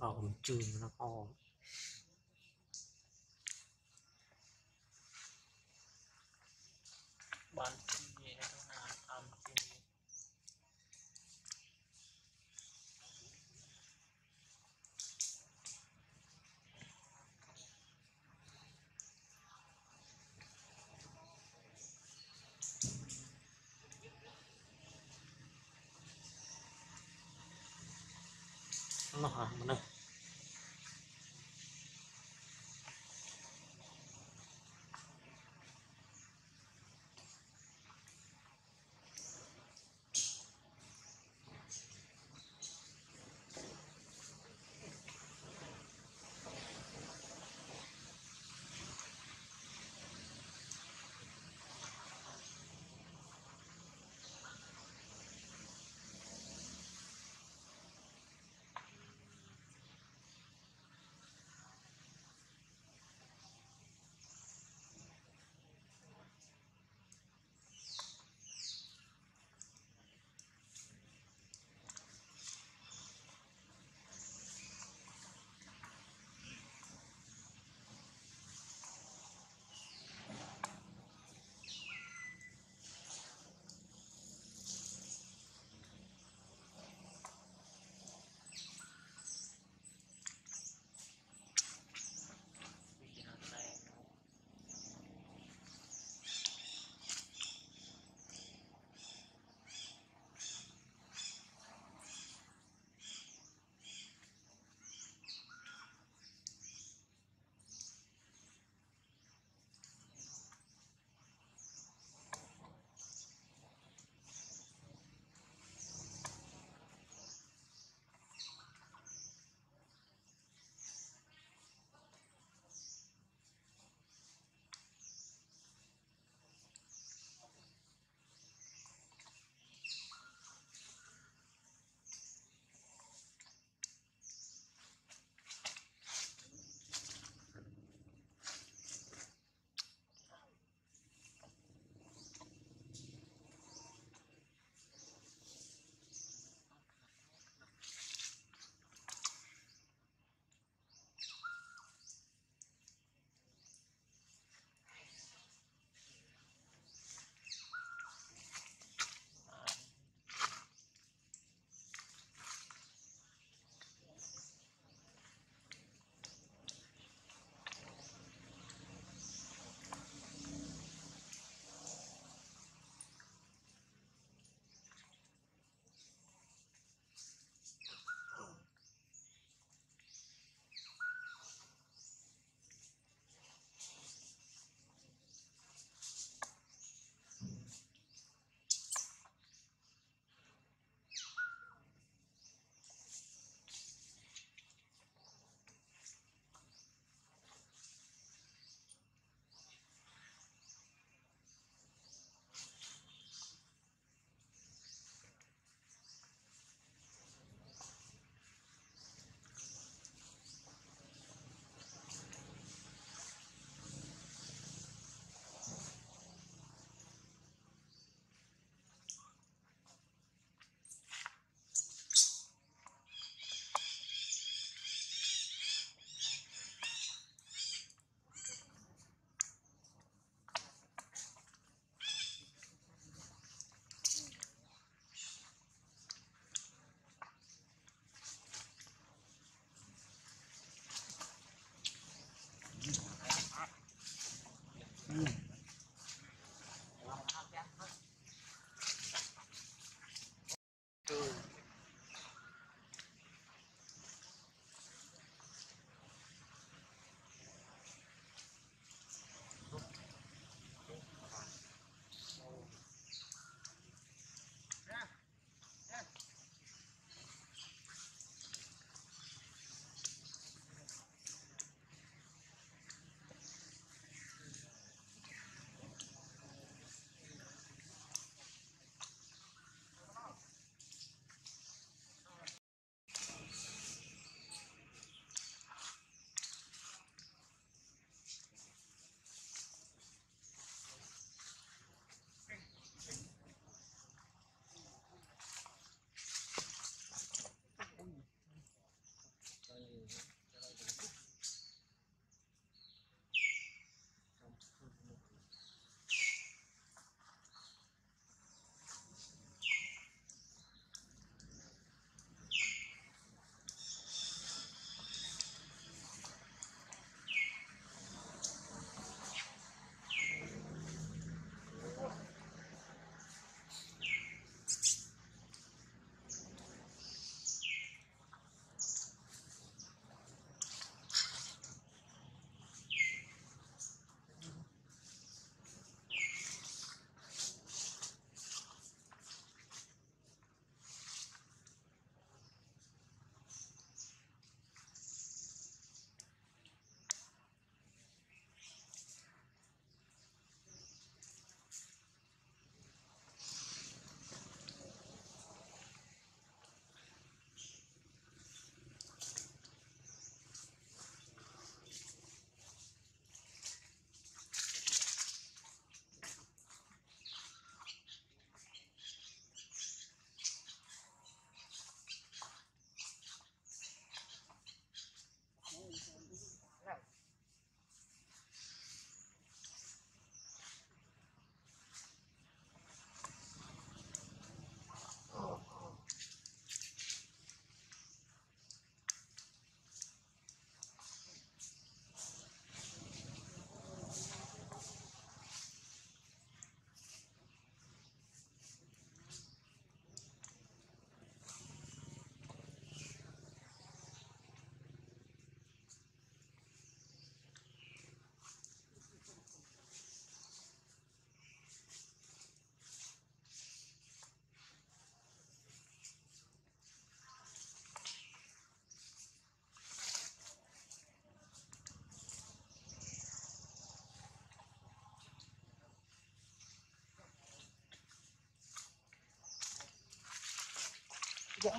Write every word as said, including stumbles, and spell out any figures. vào cổng trường nó có bán gì đó là ăn nó hả mình ơi. Dạ.